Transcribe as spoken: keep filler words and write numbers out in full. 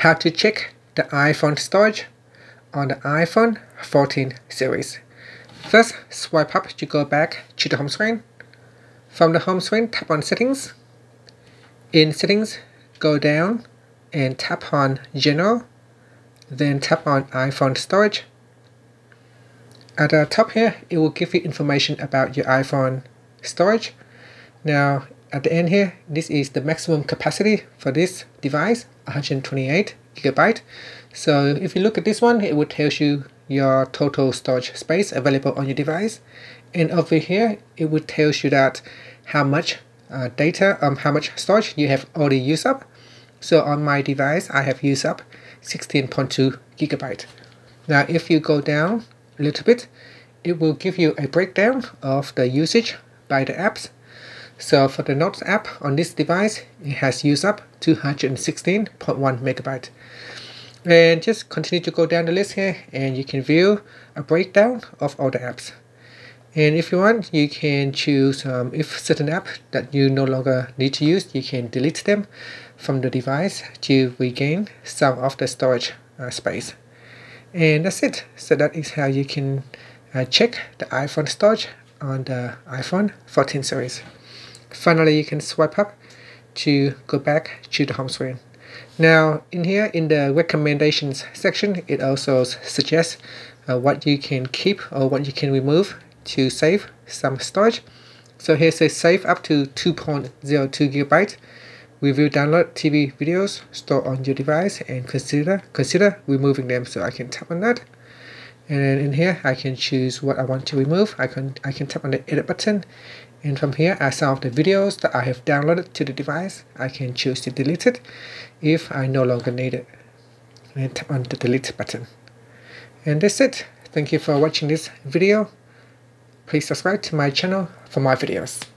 How to check the iPhone storage on the iPhone fourteen series. First, swipe up to go back to the home screen. From the home screen, tap on Settings. In Settings, go down and tap on General, then tap on iPhone storage. At the top here, it will give you information about your iPhone storage. Now, at the end here, this is the maximum capacity for this device, one hundred twenty-eight gigabyte. So if you look at this one, it will tell you your total storage space available on your device. And over here, it will tell you that how much uh, data, um, how much storage you have already used up. So on my device, I have used up sixteen point two gigabyte. Now, if you go down a little bit, it will give you a breakdown of the usage by the apps. So for the Notes app on this device, it has used up two hundred sixteen point one megabyte. And just continue to go down the list here, and you can view a breakdown of all the apps. And if you want, you can choose um, if certain app that you no longer need to use, you can delete them from the device to regain some of the storage uh, space. And that's it. So that is how you can uh, check the iPhone storage on the iPhone fourteen series. Finally, you can swipe up to go back to the home screen. Now, in here, in the recommendations section, it also suggests uh, what you can keep or what you can remove to save some storage. So here it says save up to two point zero two gigabyte, review, download T V videos, store on your device, and consider consider removing them. So I can tap on that, and then in here I can choose what I want to remove. I can I can tap on the edit button, and from here are some of the videos that I have downloaded to the device. I can choose to delete it if I no longer need it, and tap on the delete button. And that's it. Thank you for watching this video. Please subscribe to my channel for more videos.